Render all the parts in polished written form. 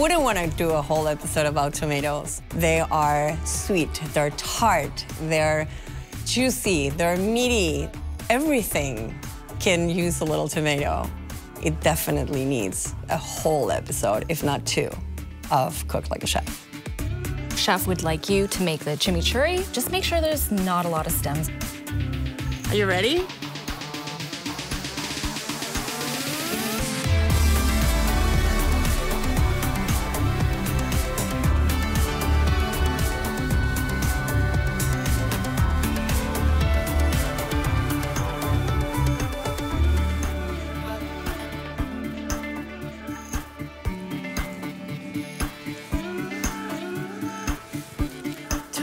wouldn't want to do a whole episode about tomatoes. They are sweet, they're tart, they're juicy, they're meaty. Everything can use a little tomato. It definitely needs a whole episode, if not two, of Cooked Like a Chef. Chef would like you to make the chimichurri. Just make sure there's not a lot of stems. Are you ready?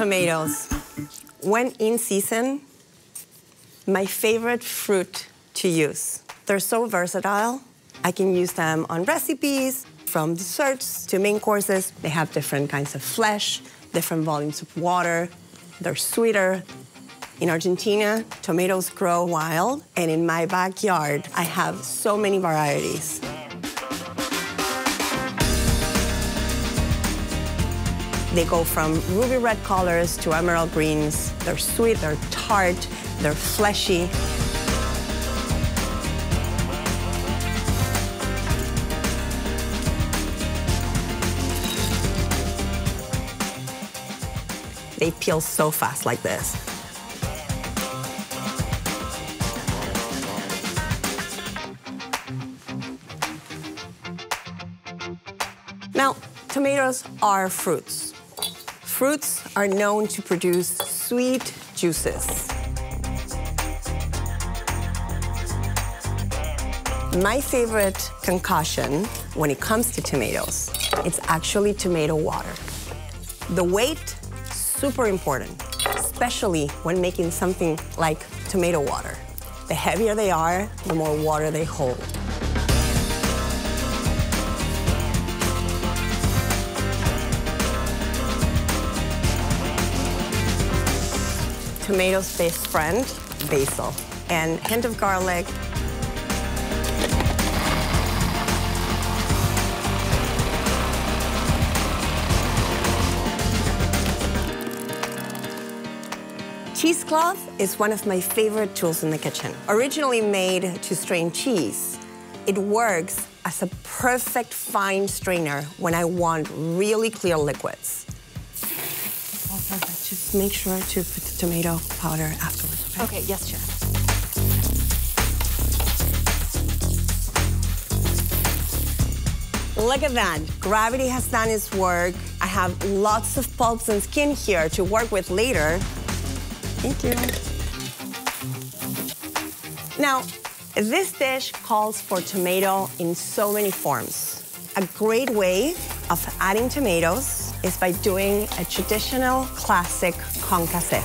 Tomatoes. When in season, my favorite fruit to use. They're so versatile. I can use them on recipes, from desserts to main courses. They have different kinds of flesh, different volumes of water. They're sweeter. In Argentina, tomatoes grow wild, and in my backyard, I have so many varieties. They go from ruby red colors to emerald greens. They're sweet, they're tart, they're fleshy. They peel so fast like this. Now, tomatoes are fruits. Fruits are known to produce sweet juices. My favorite concoction when it comes to tomatoes, it's actually tomato water. The weight, super important, especially when making something like tomato water. The heavier they are, the more water they hold. Tomato's best friend, basil, and a hint of garlic. Cheesecloth is one of my favorite tools in the kitchen. Originally made to strain cheese, it works as a perfect fine strainer when I want really clear liquids. Just make sure to put the tomato powder afterwards. Okay, yes, chef. Look at that. Gravity has done its work. I have lots of pulps and skin here to work with later. Thank you. Now, this dish calls for tomato in so many forms. A great way of adding tomatoes is by doing a traditional classic concassé.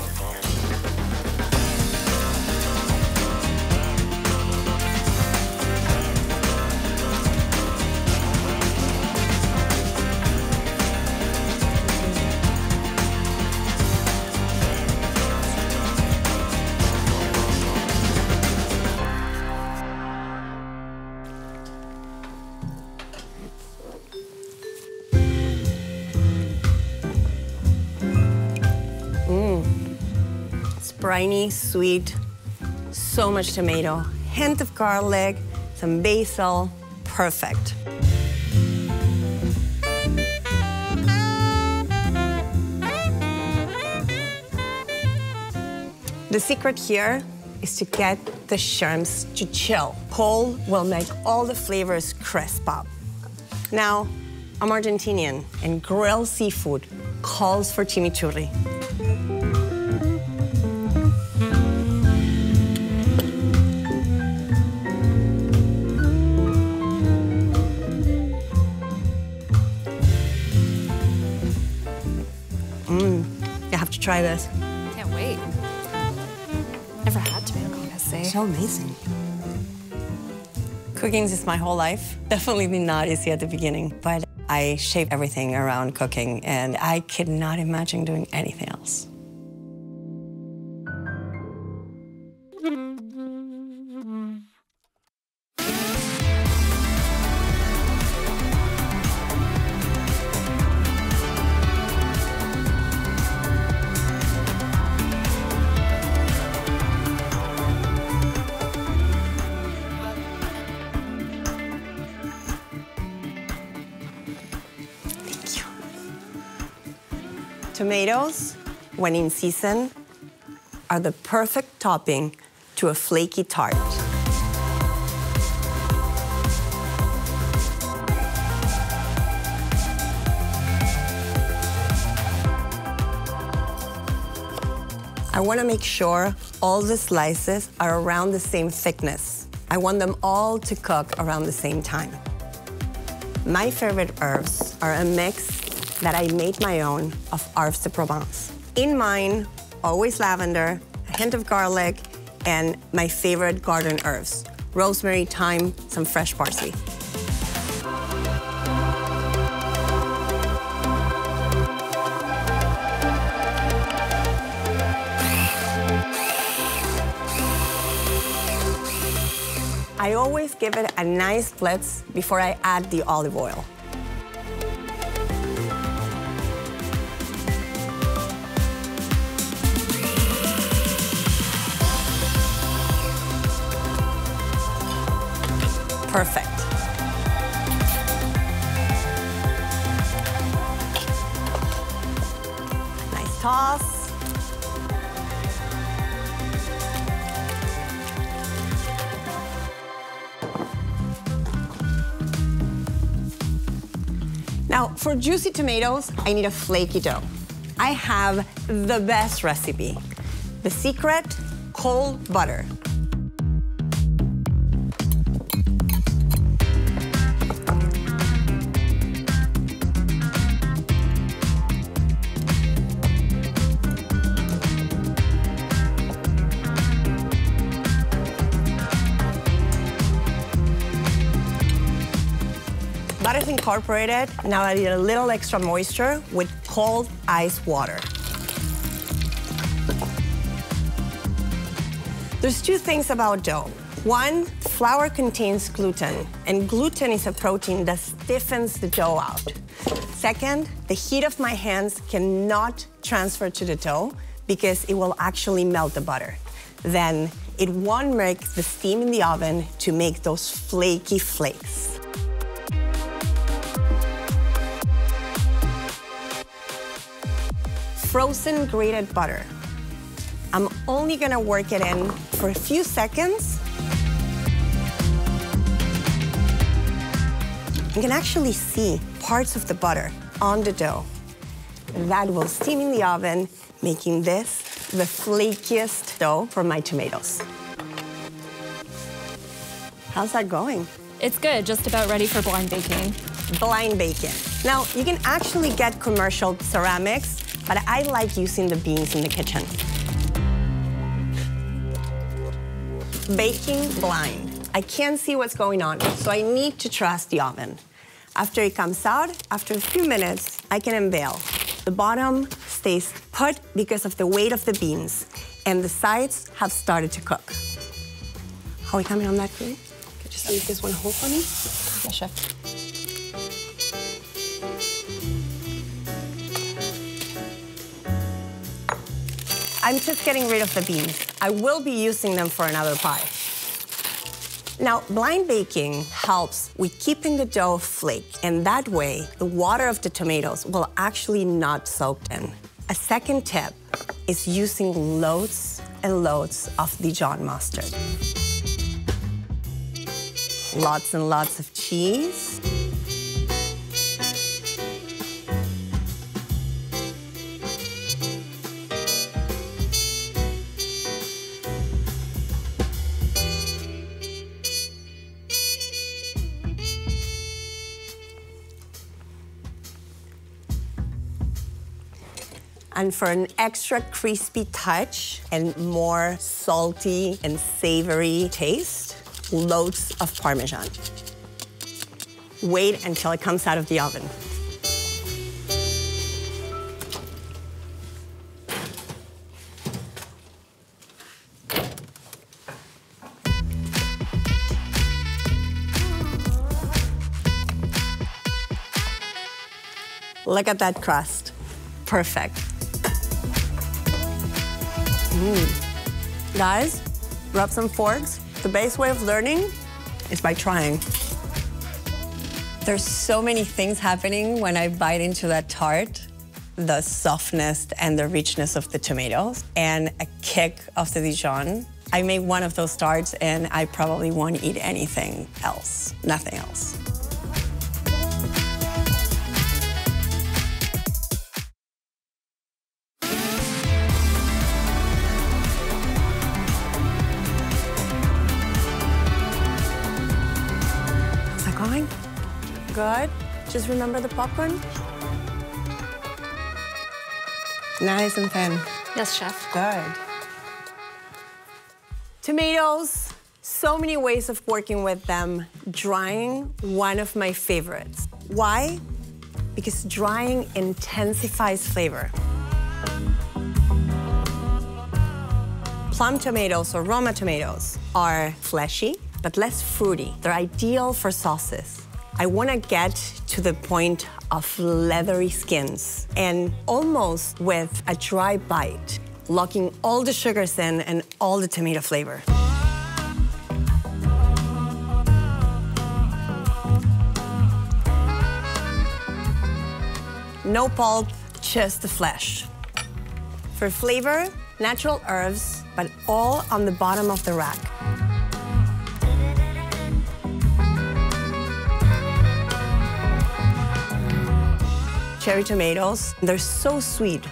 Briny, sweet, so much tomato, hint of garlic, some basil, perfect. The secret here is to get the shrimps to chill. Cold will make all the flavors crisp up. Now, I'm Argentinian, and grilled seafood calls for chimichurri. Try this. Can't wait. Never had tomato concassé. So amazing. Cooking is my whole life. Definitely not easy at the beginning, but I shape everything around cooking, and I could not imagine doing anything else. Tomatoes, when in season, are the perfect topping to a flaky tart. I want to make sure all the slices are around the same thickness. I want them all to cook around the same time. My favorite herbs are a mix that I made my own of herbes de Provence. In mine, always lavender, a hint of garlic, and my favorite garden herbs, rosemary, thyme, some fresh parsley. I always give it a nice blitz before I add the olive oil. Perfect. Nice toss. Now, for juicy tomatoes, I need a flaky dough. I have the best recipe. The secret, cold butter. Butter's incorporated. Now I need a little extra moisture with cold ice water. There's two things about dough. One, flour contains gluten, and gluten is a protein that stiffens the dough out. Second, the heat of my hands cannot transfer to the dough because it will actually melt the butter. Then it won't make the steam in the oven to make those flaky flakes. Frozen grated butter. I'm only gonna work it in for a few seconds. You can actually see parts of the butter on the dough. That will steam in the oven, making this the flakiest dough for my tomatoes. How's that going? It's good, just about ready for blind baking. Blind baking. Now, you can actually get commercial ceramics, but I like using the beans in the kitchen. Baking blind. I can't see what's going on, so I need to trust the oven. After it comes out, after a few minutes, I can unveil. The bottom stays put because of the weight of the beans, and the sides have started to cook. Are we coming on that plate? Okay, just leave this one whole for me. Yes, chef. I'm just getting rid of the beans. I will be using them for another pie. Now, blind baking helps with keeping the dough flaked, and that way, the water of the tomatoes will actually not soak in. A second tip is using loads and loads of Dijon mustard. Lots and lots of cheese. And for an extra crispy touch and more salty and savory taste, loads of Parmesan. Wait until it comes out of the oven. Look at that crust. Perfect. Guys, rub some forks. The best way of learning is by trying. There's so many things happening when I bite into that tart. the softness and the richness of the tomatoes and a kick of the Dijon. I made one of those tarts and I probably won't eat anything else, nothing else. Is that going? Good. Just remember the popcorn. Nice and thin. Yes, chef. Good. Tomatoes, so many ways of working with them. Drying, one of my favorites. Why? Because drying intensifies flavor. Plum tomatoes or Roma tomatoes are fleshy, but less fruity. They're ideal for sauces. I want to get to the point of leathery skins and almost with a dry bite, locking all the sugars in and all the tomato flavor. No pulp, just the flesh. For flavor, natural herbs, but all on the bottom of the rack. Cherry tomatoes, they're so sweet,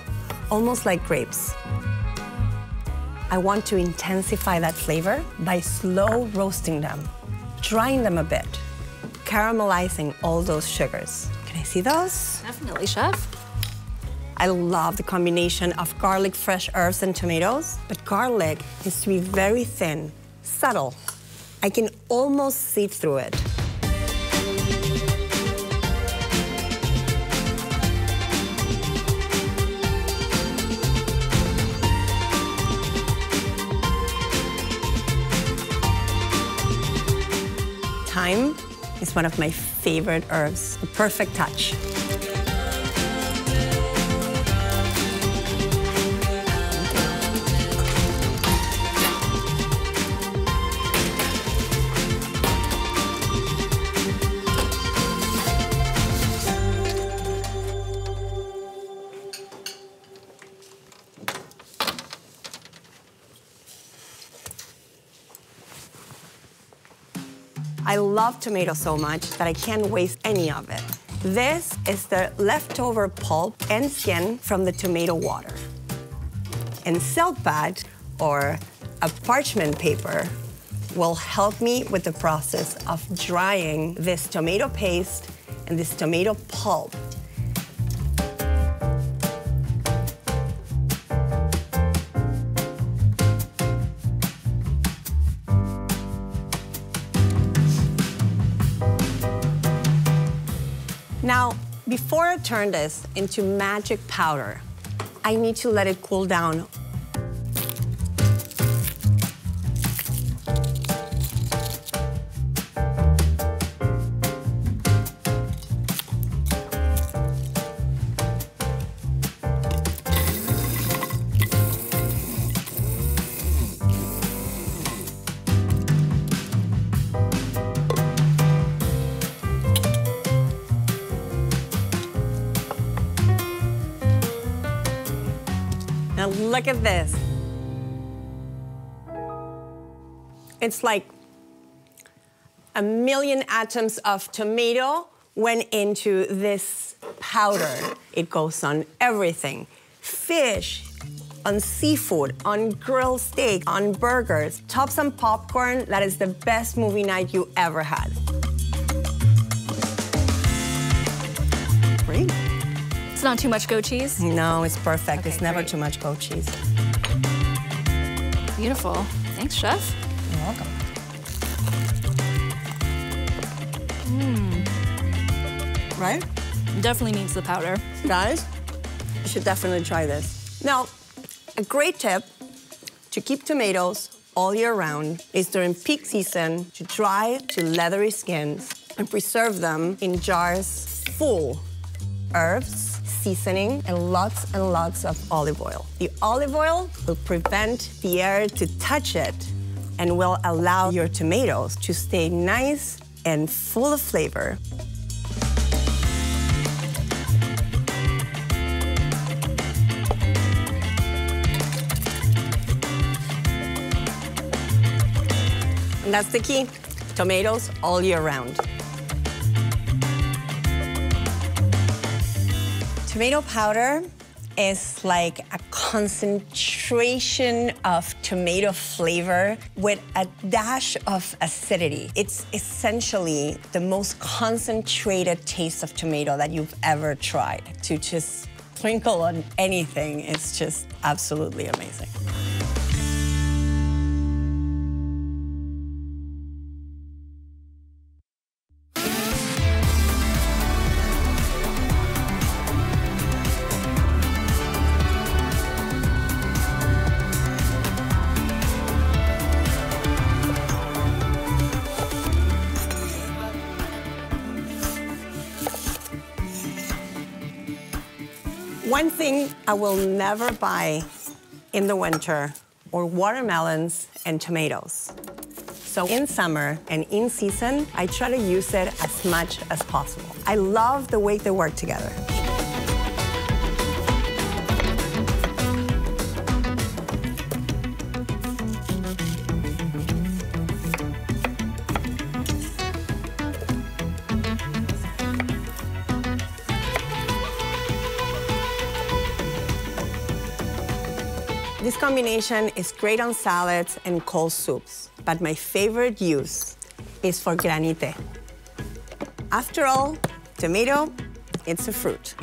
almost like grapes. I want to intensify that flavor by slow roasting them, drying them a bit, caramelizing all those sugars. Can I see those? Definitely, chef. I love the combination of garlic, fresh herbs, and tomatoes, but garlic needs to be very thin, subtle. I can almost sieve through it. Thyme is one of my favorite herbs, a perfect touch. I love tomato so much that I can't waste any of it. This is the leftover pulp and skin from the tomato water. And silk pad, or a parchment paper, will help me with the process of drying this tomato paste and this tomato pulp. Now, before I turn this into magic powder, I need to let it cool down. Now look at this. It's like a million atoms of tomato went into this powder. It goes on everything. Fish, on seafood, on grilled steak, on burgers. Top some popcorn. That is the best movie night you ever had. Great. It's not too much goat cheese? No, it's perfect. Okay, it's never too much goat cheese. Beautiful. Thanks, chef. You're welcome. Right? Definitely needs the powder. Guys, you should definitely try this. Now, a great tip to keep tomatoes all year round is during peak season to dry to leathery skins and preserve them in jars full of herbs, seasoning, and lots of olive oil. The olive oil will prevent the air to touch it and will allow your tomatoes to stay nice and full of flavor. And that's the key. Tomatoes all year round. Tomato powder is like a concentration of tomato flavor with a dash of acidity. It's essentially the most concentrated taste of tomato that you've ever tried. To just sprinkle on anything, it's just absolutely amazing. One thing I will never buy in the winter are watermelons and tomatoes. So in summer and in season, I try to use it as much as possible. I love the way they work together. This combination is great on salads and cold soups, but my favorite use is for granité. After all, tomato, it's a fruit.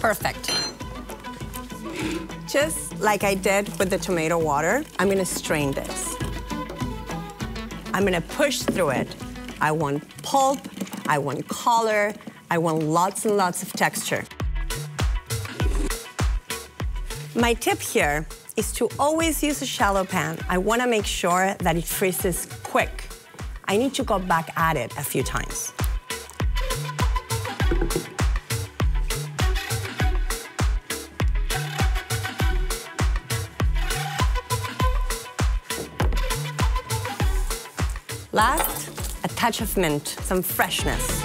Perfect. Just like I did with the tomato water, I'm gonna strain this. I'm gonna push through it. I want pulp, I want color, I want lots and lots of texture. My tip here is to always use a shallow pan. I wanna make sure that it freezes quick. I need to go back at it a few times. Last, a touch of mint, some freshness.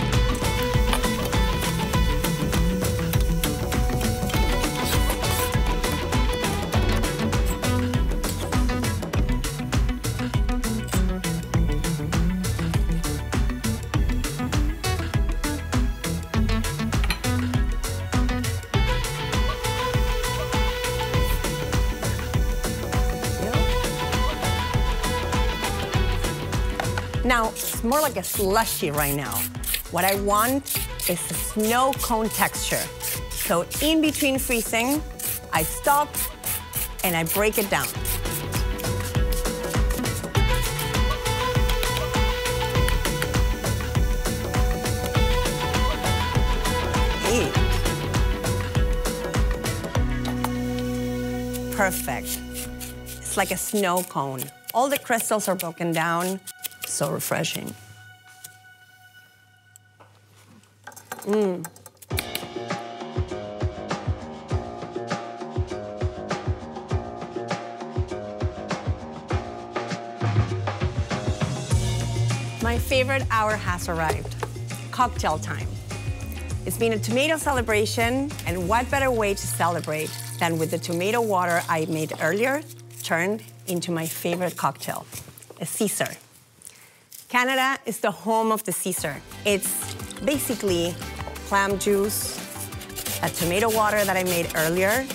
Now, it's more like a slushy right now. What I want is a snow cone texture. So in between freezing, I stop and I break it down. Eat. Perfect. It's like a snow cone. All the crystals are broken down. So refreshing. My favorite hour has arrived, cocktail time. It's been a tomato celebration, and what better way to celebrate than with the tomato water I made earlier turned into my favorite cocktail, a Caesar. Canada is the home of the Caesar. It's basically clam juice, a tomato water that I made earlier,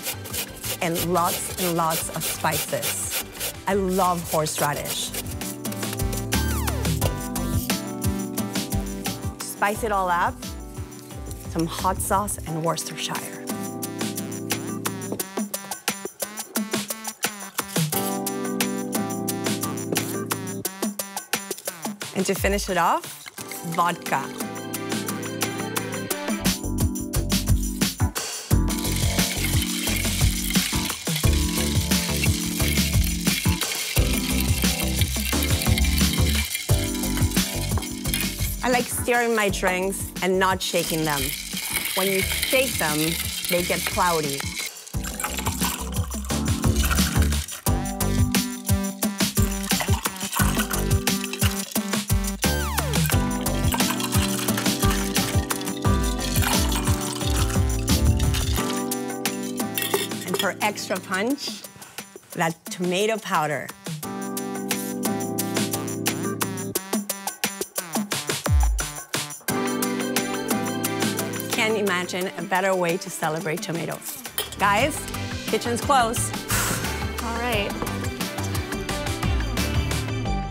and lots of spices. I love horseradish. Spice it all up, some hot sauce and Worcestershire. And to finish it off, vodka. I like stirring my drinks and not shaking them. When you shake them, they get cloudy. for extra punch, that tomato powder. Can't imagine a better way to celebrate tomatoes. Guys, kitchen's close. All right.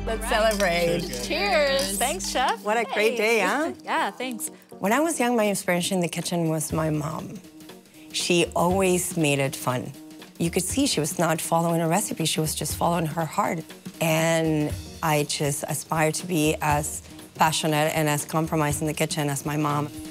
Let's celebrate. Cheers. Thanks, Chef. What a great day, huh? Yeah, thanks. When I was young, my inspiration in the kitchen was my mom. She always made it fun. You could see she was not following a recipe, she was just following her heart. And I just aspire to be as passionate and as compromised in the kitchen as my mom.